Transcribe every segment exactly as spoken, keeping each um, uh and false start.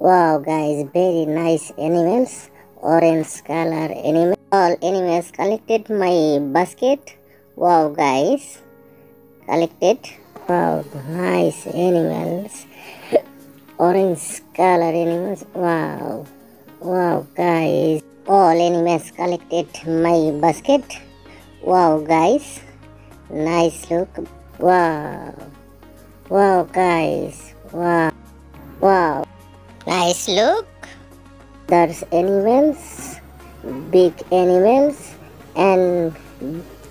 Wow guys, very nice animals, orange color animals. All animals collected my basket. Wow guys, collected. Wow, nice animals, orange color animals. Wow, wow guys, all animals collected my basket. Wow guys, nice look. Wow, wow guys, wow, wow, nice look. There's animals, big animals and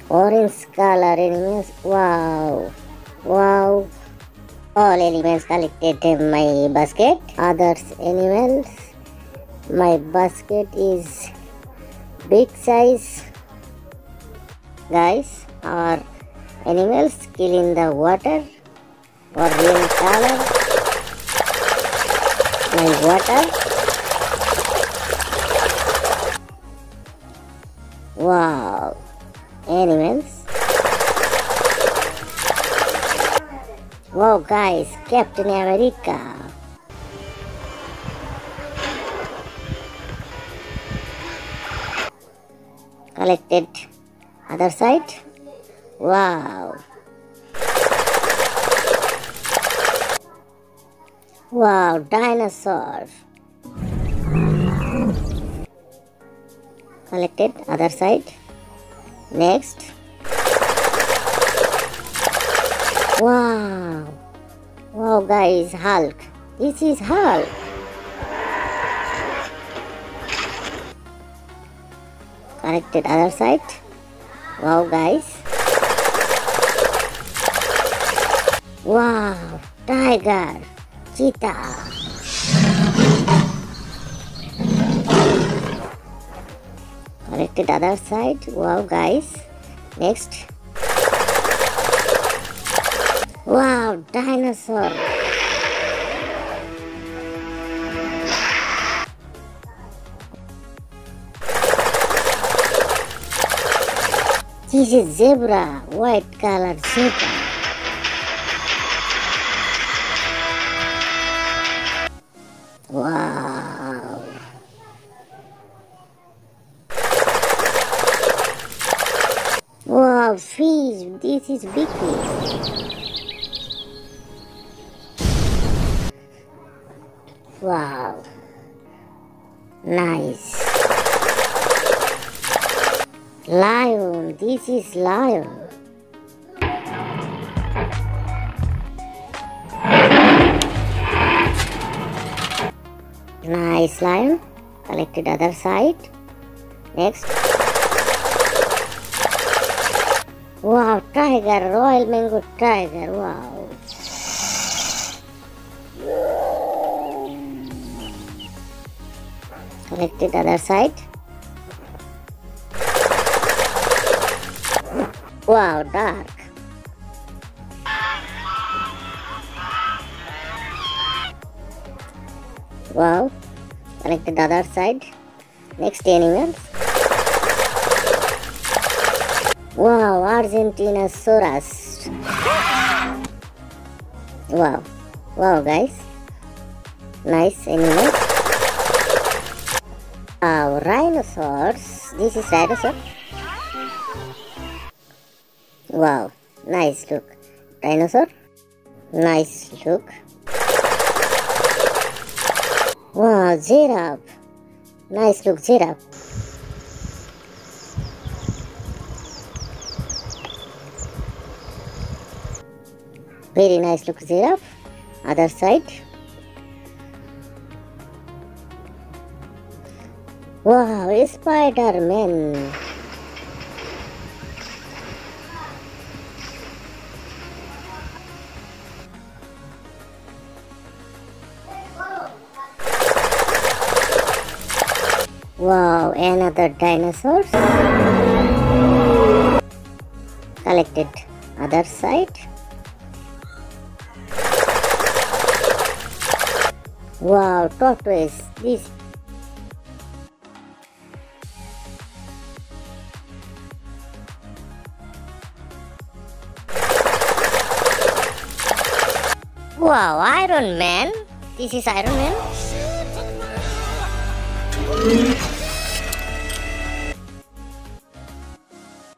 orange color animals. Wow, wow, all animals collected in my basket. Others animals, my basket is big size. Guys, our animals kill in the water or green color. My water. Wow, animals. Wow guys, Captain America. Collected. Other side. Wow. Wow, dinosaur. Collected. Other side. Next. Wow. Wow guys, Hulk. This is Hulk. Collected. Other side. Wow guys, wow, tiger, cheetah. Collected. Other side. Wow guys, next. Wow, dinosaur. This is zebra, white color zebra. Wow. Wow, fish. This is big fish. Wow. Nice. Lion, this is lion. Nice lion. Collected. Other side. Next. Wow, tiger, Royal Bengal Tiger. Wow. Collected. Other side. Wow, dark. Wow. Collected. The other side. Next animals. Wow, Argentinosaurus. Wow. Wow guys. Nice animals. Wow, rhinoceros. This is dinosaur. Wow, nice look. Dinosaur, nice look. Wow, giraffe, nice look, giraffe. Very nice look, giraffe. Other side. Wow, Spiderman. Wow, another dinosaur. Collected. Other side. Wow, tortoise. This. Wow, Iron Man. This is Iron Man.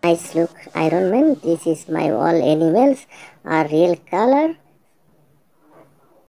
Nice look, Iron Man. This is my all animals are real color.